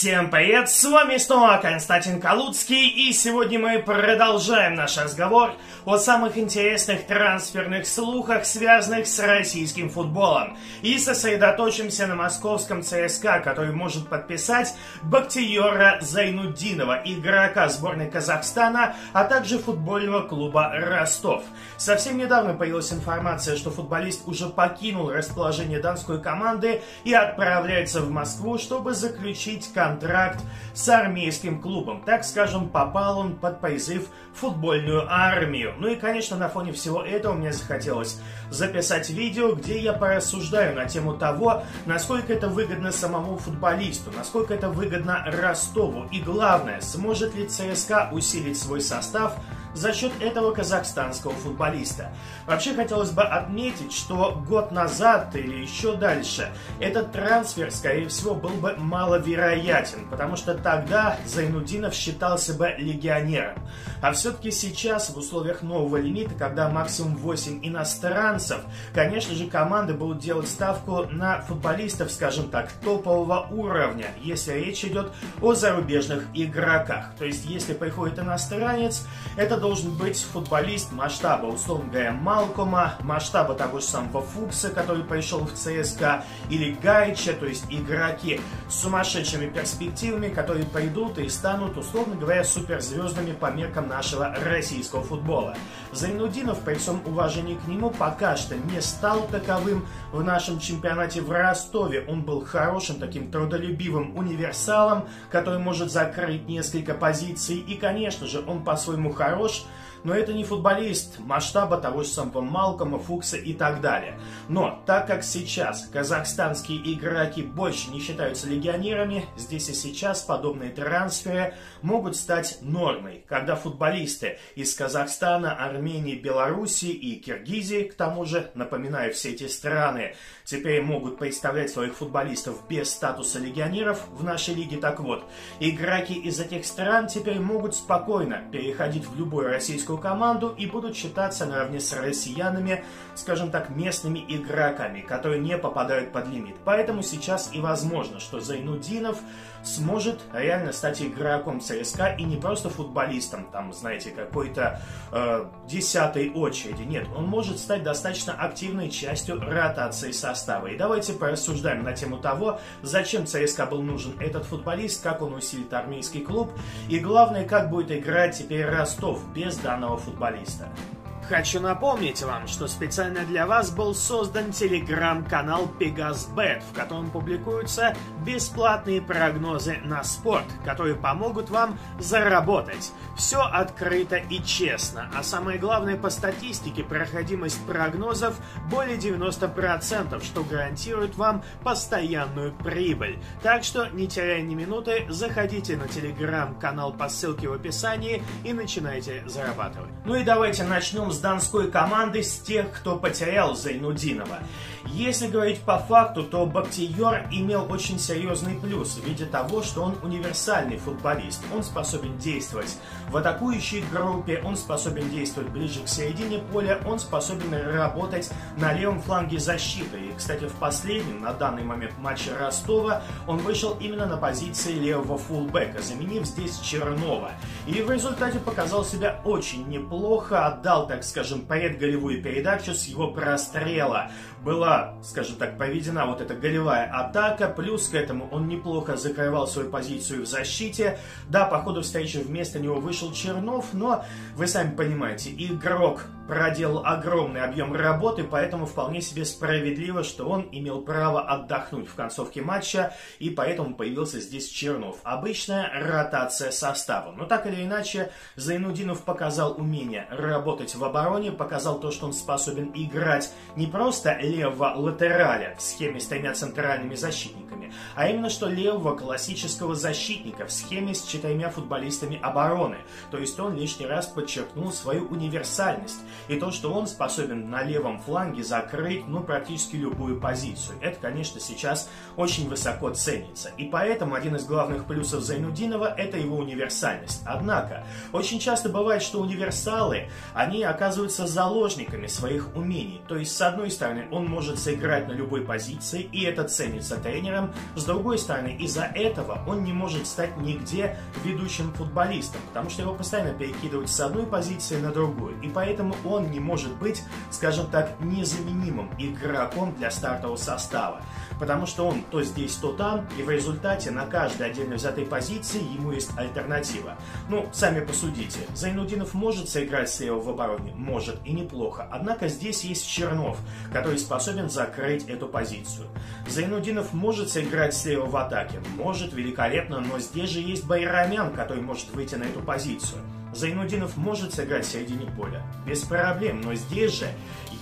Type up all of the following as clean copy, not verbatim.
Всем привет, с вами снова Константин Калуцкий, и сегодня мы продолжаем наш разговор о самых интересных трансферных слухах, связанных с российским футболом, и сосредоточимся на московском ЦСКА, который может подписать Бахтиёра Зайнутдинова, игрока сборной Казахстана, а также футбольного клуба Ростов. Совсем недавно появилась информация, что футболист уже покинул расположение донской команды и отправляется в Москву, чтобы заключить контракт с армейским клубом. Так скажем, попал он под призыв «Футбольную армию». Ну и, конечно, на фоне всего этого мне захотелось записать видео, где я порассуждаю на тему того, насколько это выгодно самому футболисту, насколько это выгодно Ростову и, главное, сможет ли ЦСКА усилить свой состав за счет этого казахстанского футболиста. Вообще хотелось бы отметить, что год назад или еще дальше этот трансфер, скорее всего, был бы маловероятен, потому что тогда Зайнутдинов считался бы легионером. А все-таки сейчас, в условиях нового лимита, когда максимум 8 иностранцев, конечно же, команды будут делать ставку на футболистов, скажем так, топового уровня, если речь идет о зарубежных игроках. То есть, если приходит иностранец, это должен быть футболист масштаба, условно говоря, Малкома, масштаба того же самого Фукса, который пришел в ЦСКА, или Гайча, то есть игроки с сумасшедшими перспективами, которые придут и станут, условно говоря, суперзвездами по меркам нашего российского футбола. Зайнутдинов, при всем уважении к нему, пока что не стал таковым в нашем чемпионате в Ростове. Он был хорошим таким трудолюбивым универсалом, который может закрыть несколько позиций, и, конечно же, он по-своему хорош, но это не футболист масштаба того же самого Малкома, Фукса и так далее. Но так как сейчас казахстанские игроки больше не считаются легионерами, здесь и сейчас подобные трансферы могут стать нормой, когда футболисты из Казахстана, Армении, Белоруссии и Киргизии, к тому же, напоминаю, все эти страны теперь могут представлять своих футболистов без статуса легионеров в нашей лиге. Так вот, игроки из этих стран теперь могут спокойно переходить в любую российскую команду и будут считаться наравне с россиянами, скажем так, местными игроками, которые не попадают под лимит. Поэтому сейчас и возможно, что Зайнутдинов сможет реально стать игроком ЦСКА и не просто футболистом, там, знаете, какой-то десятой очереди. Нет, он может стать достаточно активной частью ротации состава. И давайте порассуждаем на тему того, зачем ЦСКА был нужен этот футболист, как он усилит армейский клуб и, главное, как будет играть теперь Ростов без данного футболиста. Хочу напомнить вам, что специально для вас был создан телеграм-канал PegasBet, в котором публикуются бесплатные прогнозы на спорт, которые помогут вам заработать. Все открыто и честно, а самое главное, по статистике проходимость прогнозов более 90%, что гарантирует вам постоянную прибыль. Так что, не теряя ни минуты, заходите на телеграм-канал по ссылке в описании и начинайте зарабатывать. Ну и давайте начнем с донской команды, с тех, кто потерял Зайнутдинова. Если говорить по факту, то Бахтиёр имел очень серьезный плюс в виде того, что он универсальный футболист. Он способен действовать в атакующей группе, он способен действовать ближе к середине поля, он способен работать на левом фланге защиты. И, кстати, в последнем, на данный момент, матче Ростова он вышел именно на позиции левого фулбэка, заменив здесь Чернова. И в результате показал себя очень неплохо, отдал, так скажем, предголевую передачу с его прострела. Была, скажем так, проведена вот эта голевая атака, плюс к этому он неплохо закрывал свою позицию в защите. Да, по ходу встречи вместо него вышел Чернов, но вы сами понимаете, игрок проделал огромный объем работы, поэтому вполне себе справедливо, что он имел право отдохнуть в концовке матча, и поэтому появился здесь Чернов. Обычная ротация состава. Но так или иначе, Зайнутдинов показал умение работать в обороне, показал то, что он способен играть не просто левого латераля в схеме с тремя центральными защитниками, а именно что левого классического защитника в схеме с четырьмя футболистами обороны. То есть он лишний раз подчеркнул свою универсальность. и то, что он способен на левом фланге закрыть, ну, практически любую позицию. Это, конечно, сейчас очень высоко ценится. И поэтому один из главных плюсов Зайнутдинова – это его универсальность. Однако, очень часто бывает, что универсалы, они оказываются заложниками своих умений. То есть, с одной стороны, он может сыграть на любой позиции, и это ценится тренером. С другой стороны, из-за этого он не может стать нигде ведущим футболистом, потому что его постоянно перекидывают с одной позиции на другую. И поэтому он не может быть, скажем так, незаменимым игроком для стартового состава. Потому что он то здесь, то там, и в результате на каждой отдельно взятой позиции ему есть альтернатива. Ну, сами посудите. Зайнутдинов может сыграть слева в обороне? Может, и неплохо. Однако здесь есть Чернов, который способен закрыть эту позицию. Зайнутдинов может сыграть слева в атаке? Может, великолепно, но здесь же есть Байрамян, который может выйти на эту позицию. Зайнутдинов может сыграть в середине поля, без проблем, но здесь же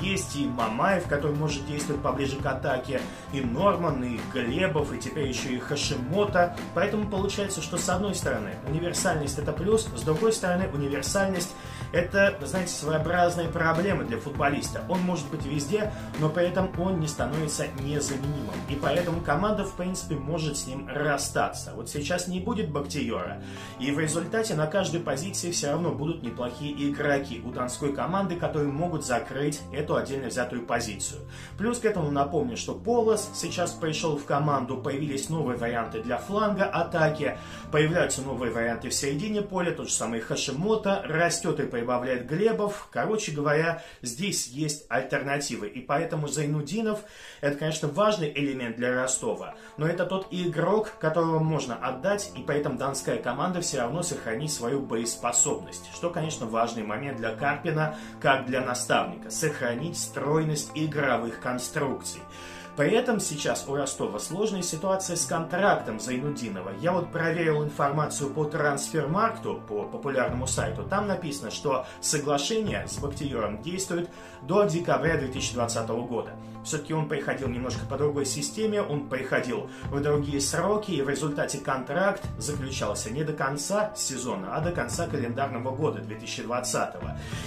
есть и Мамаев, который может действовать поближе к атаке, и Норман, и Глебов, и теперь еще и Хашимото. Поэтому получается, что с одной стороны универсальность — это плюс, с другой стороны универсальность — это, знаете, своеобразная проблема для футболиста. Он может быть везде, но при этом он не становится незаменимым. И поэтому команда, в принципе, может с ним расстаться. Вот сейчас не будет Бахтиёра, и в результате на каждой позиции все равно будут неплохие игроки у донской команды, которые могут закрыть эту отдельно взятую позицию. Плюс к этому напомню, что Полос сейчас пришел в команду, появились новые варианты для фланга атаки, появляются новые варианты в середине поля, тот же самый Хашимото, растет и прибавляет Глебов. Короче говоря, здесь есть альтернативы, и поэтому Зайнутдинов — это, конечно, важный элемент для Ростова, но это тот игрок, которого можно отдать, и поэтому донская команда все равно сохранит свою боеспособность, что, конечно, важный момент для Карпина, как для наставника — сохранить стройность игровых конструкций. При этом сейчас у Ростова сложная ситуация с контрактом Зайнутдинова. Я вот проверил информацию по Трансфермаркту, по популярному сайту. Там написано, что соглашение с Бахтиёром действует до декабря 2020 года. Все-таки он приходил немножко по другой системе, он приходил в другие сроки, и в результате контракт заключался не до конца сезона, а до конца календарного года 2020.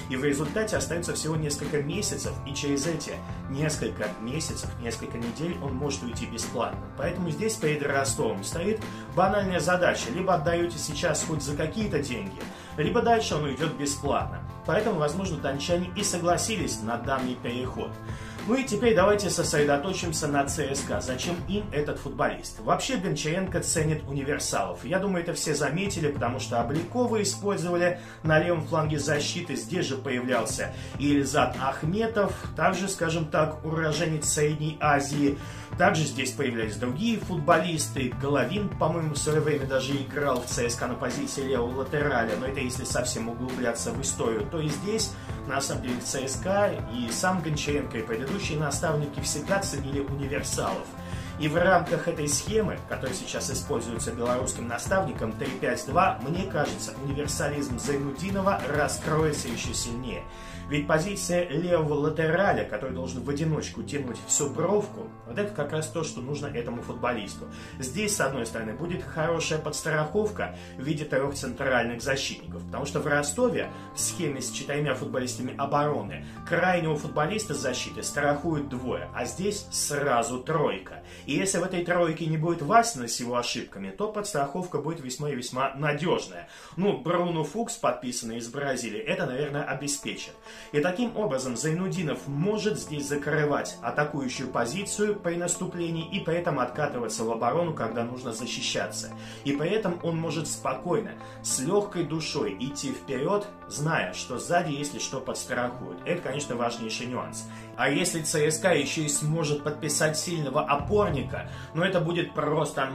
И в результате остается всего несколько месяцев, и через эти несколько месяцев, несколько недель он может уйти бесплатно. Поэтому здесь перед Ростовом стоит банальная задача: либо отдаете сейчас хоть за какие-то деньги, либо дальше он уйдет бесплатно. Поэтому, возможно, дончане и согласились на данный переход. Ну и теперь давайте сосредоточимся на ЦСКА. Зачем им этот футболист? Вообще Гончаренко ценит универсалов. Я думаю, это все заметили, потому что Обликова использовали на левом фланге защиты. Здесь же появлялся и Ильзат Ахметов, также, скажем так, уроженец Средней Азии. Также здесь появлялись другие футболисты. Головин, по-моему, в свое время даже играл в ЦСКА на позиции левого латераля. Но это если совсем углубляться в историю. То и здесь, на самом деле, в ЦСКА и сам Гончаренко, и предыдущие наставники всегда ценили универсалов. И в рамках этой схемы, которая сейчас используется белорусским наставником 3-5-2, мне кажется, универсализм Зайнутдинова раскроется еще сильнее. Ведь позиция левого латераля, который должен в одиночку тянуть всю бровку, вот это как раз то, что нужно этому футболисту. Здесь, с одной стороны, будет хорошая подстраховка в виде трех центральных защитников, потому что в Ростове в схеме с четырьмя футболистами обороны крайнего футболиста защиты страхуют двое, а здесь сразу тройка. И если в этой тройке не будет Васина с его ошибками, то подстраховка будет весьма и весьма надежная. Ну, Бруно Фукс, подписанный из Бразилии, это, наверное, обеспечит. И таким образом Зайнутдинов может здесь закрывать атакующую позицию при наступлении и при этом откатываться в оборону, когда нужно защищаться. И при этом он может спокойно, с легкой душой идти вперед, зная, что сзади, если что, подстрахуют. Это, конечно, важнейший нюанс. А если ЦСКА еще и сможет подписать сильного опорника, но это будет просто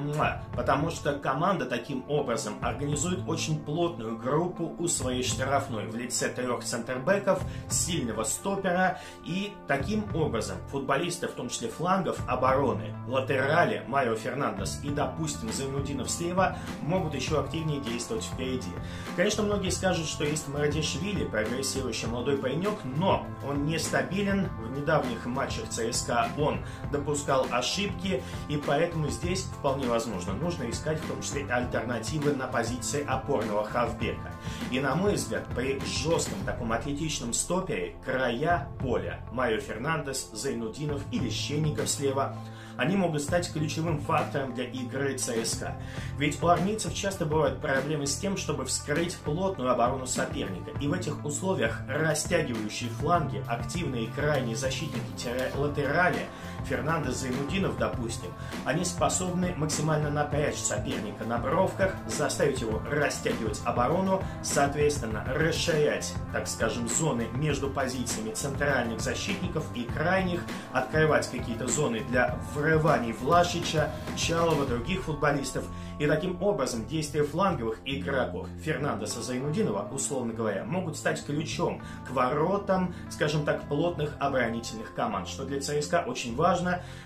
потому что команда таким образом организует очень плотную группу у своей штрафной в лице трех центрбэков, сильного стопера, и таким образом футболисты, в том числе флангов обороны, латерали, Марио Фернандес и, допустим, Зайнутдинов слева, могут еще активнее действовать впереди. Конечно, многие скажут, что есть Марадешвили, прогрессирующий молодой паренек, но он нестабилен. В недавних матчах ЦСКА он допускал ошибки, и поэтому здесь вполне возможно нужно искать в том числе альтернативы на позиции опорного хавбека. И на мой взгляд, при жестком таком атлетичном стопере края поля Марио Фернандес, Зайнутдинов или Щенников слева, они могут стать ключевым фактором для игры ЦСКА. Ведь у армейцев часто бывают проблемы с тем, чтобы вскрыть плотную оборону соперника. И в этих условиях растягивающие фланги, активные крайние защитники-латерали, Фернандес, Зайнутдинов, допустим, они способны максимально напрячь соперника на бровках, заставить его растягивать оборону, соответственно, расширять, так скажем, зоны между позициями центральных защитников и крайних, открывать какие-то зоны для врываний Влашича, Чалова, других футболистов. И таким образом действия фланговых игроков Фернандеса, Зайнутдинова, условно говоря, могут стать ключом к воротам, скажем так, плотных оборонительных команд, что для ЦСКА очень важно.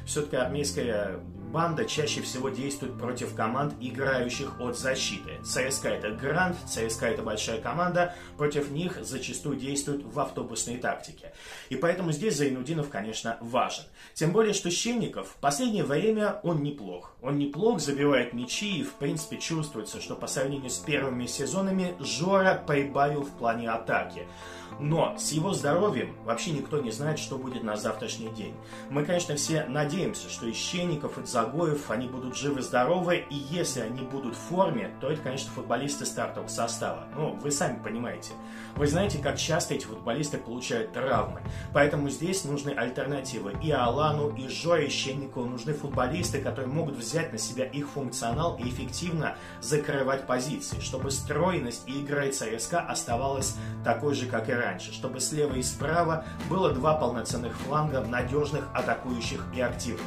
Все-таки армейская банда чаще всего действует против команд, играющих от защиты. ЦСКА это грант, ЦСКА это большая команда, против них зачастую действуют в автобусной тактике. И поэтому здесь Зайнутдинов, конечно, важен. Тем более, что Щенников в последнее время он неплох. Он неплох, забивает мячи, и в принципе чувствуется, что по сравнению с первыми сезонами Жора прибавил в плане атаки. Но с его здоровьем вообще никто не знает, что будет на завтрашний день. Мы, конечно, все надеемся, что и Щенников, и Дзагоев, они будут живы-здоровы, и если они будут в форме, то это, конечно, футболисты стартового состава. Ну, вы сами понимаете. Вы знаете, как часто эти футболисты получают травмы. Поэтому здесь нужны альтернативы. И Алану, и Жоре, и Щенникову нужны футболисты, которые могут взять на себя их функционал и эффективно закрывать позиции, чтобы стройность игры ЦСКА оставалась такой же, как и раньше, чтобы слева и справа было два полноценных фланга, надежных, атакующих и активных.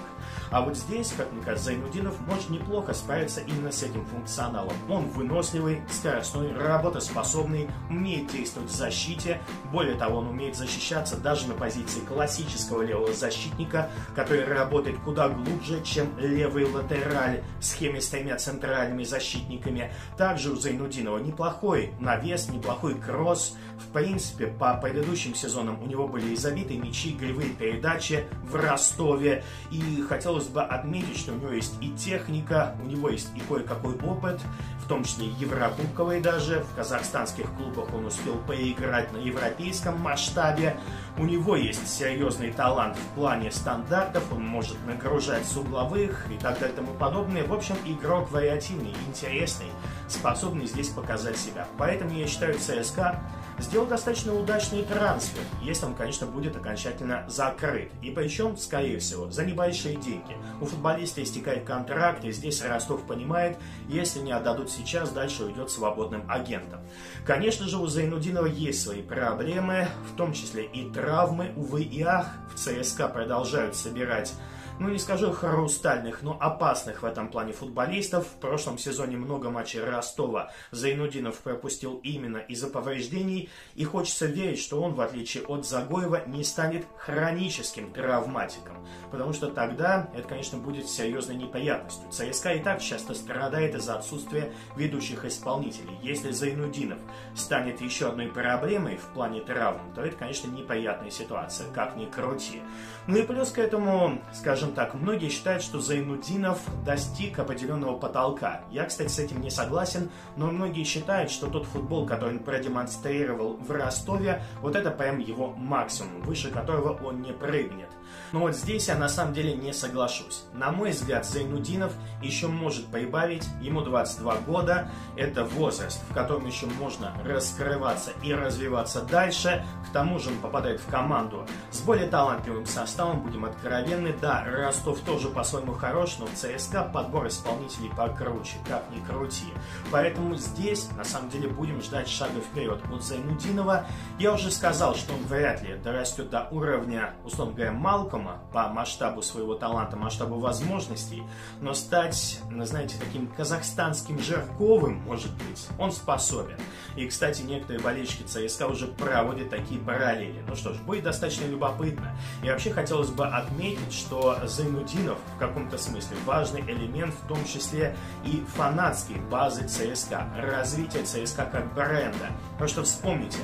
А вот здесь, как мне кажется, Зайнутдинов может неплохо справиться именно с этим функционалом. Он выносливый, скоростной, работоспособный, умеет действовать в защите. Более того, он умеет защищаться даже на позиции классического левого защитника, который работает куда глубже, чем левый латераль в схеме с тремя центральными защитниками. Также у Зайнутдинова неплохой навес, неплохой кросс. В принципе, по предыдущим сезонам у него были и забитые мячи, голевые передачи в Ростове. И хотелось бы отметить, что у него есть и техника, у него есть и кое-какой опыт, в том числе еврокубковый даже. В казахстанских клубах он успел поиграть на европейском масштабе. У него есть серьезный талант в плане стандартов, он может нагружать с угловых и так далее и тому подобное. В общем, игрок вариативный, интересный, способный здесь показать себя. Поэтому я считаю, ЦСКА сделал достаточно удачный трансфер, если он, конечно, будет окончательно закрыт. И причем, скорее всего, за небольшие деньги. У футболиста истекает контракт, и здесь Ростов понимает, если не отдадут сейчас, дальше уйдет свободным агентом. Конечно же, у Зайнутдинова есть свои проблемы, в том числе и травмы, увы и ах. В ЦСКА продолжают собирать, ну не скажу хрустальных, но опасных в этом плане футболистов. В прошлом сезоне много матчей Ростова Зайнутдинов пропустил именно из-за повреждений. И хочется верить, что он, в отличие от Дзагоева, не станет хроническим травматиком. Потому что тогда это, конечно, будет серьезной неприятностью. ЦСКА и так часто страдает из-за отсутствия ведущих исполнителей. Если Зайнутдинов станет еще одной проблемой в плане травм, то это, конечно, неприятная ситуация, как ни крути. Ну и плюс к этому, скажем так, многие считают, что Зайнутдинов достиг определенного потолка. Я, кстати, с этим не согласен, но многие считают, что тот футбол, который он продемонстрировал в Ростове, вот это прям его максимум, выше которого он не прыгнет. Но вот здесь я на самом деле не соглашусь. На мой взгляд, Зайнутдинов еще может прибавить, ему 22 года, это возраст, в котором еще можно раскрываться и развиваться дальше. К тому же он попадает в команду с более талантливым составом, будем откровенны. Да, Ростов тоже по-своему хорош, но в ЦСКА подбор исполнителей покруче, как ни крути. Поэтому здесь, на самом деле, будем ждать шага вперед от Зайнутдинова. Я уже сказал, что он вряд ли дорастет до уровня, условно говоря, малого. Малкома по масштабу своего таланта, масштабу возможностей, но стать, знаете, таким казахстанским Жирковым, может быть, он способен. И, кстати, некоторые болельщики ЦСКА уже проводят такие параллели. Ну что ж, будет достаточно любопытно. И вообще хотелось бы отметить, что Зайнутдинов в каком-то смысле важный элемент, в том числе и фанатской базы ЦСКА, развитие ЦСКА как бренда. Потому что вспомните,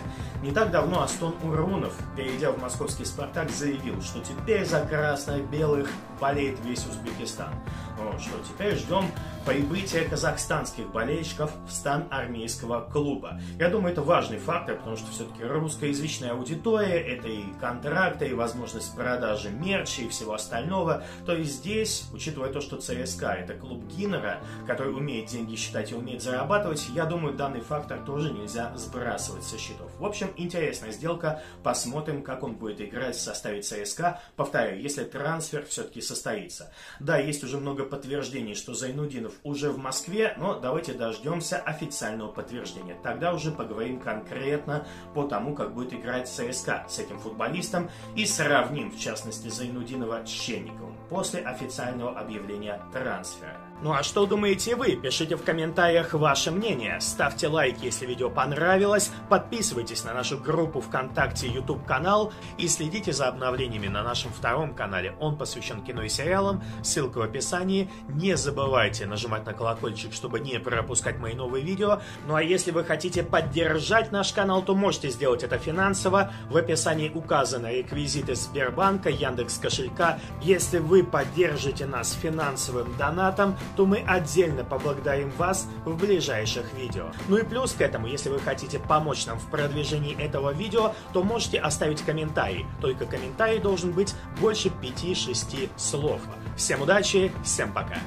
не так давно Астон Урунов, перейдя в московский «Спартак», заявил, что теперь за красно-белых болеет весь Узбекистан. Ну что, теперь ждем прибытия казахстанских болельщиков в стан армейского клуба. Я думаю, это важный фактор, потому что все-таки русскоязычная аудитория, это и контракты, и возможность продажи мерча, и всего остального. То есть здесь, учитывая то, что ЦСКА это клуб Гинера, который умеет деньги считать и умеет зарабатывать, я думаю, данный фактор тоже нельзя сбрасывать со счетов. В общем, интересная сделка, посмотрим, как он будет играть в составе ЦСКА. Повторяю, если трансфер все-таки состоится. Да, есть уже много подтверждений, что Зайнутдинов уже в Москве, но давайте дождемся официального подтверждения. Тогда уже поговорим конкретно по тому, как будет играть ЦСКА с этим футболистом и сравним, в частности, Зайнутдинова с Щенниковым после официального объявления трансфера. Ну а что думаете вы? Пишите в комментариях ваше мнение, ставьте лайк, если видео понравилось, подписывайтесь на нашу группу ВКонтакте, YouTube-канал и следите за обновлениями на нашем втором канале. Он посвящен кино и сериалам, ссылка в описании. Не забывайте нажимать на колокольчик, чтобы не пропускать мои новые видео. Ну а если вы хотите поддержать наш канал, то можете сделать это финансово. В описании указаны реквизиты Сбербанка, Яндекс.Кошелька. Если вы поддержите нас финансовым донатом, то мы отдельно поблагодарим вас в ближайших видео. Ну и плюс к этому, если вы хотите помочь нам в продвижении этого видео, то можете оставить комментарий. Только комментарий должен быть больше 5-6 слов. Всем удачи, всем пока!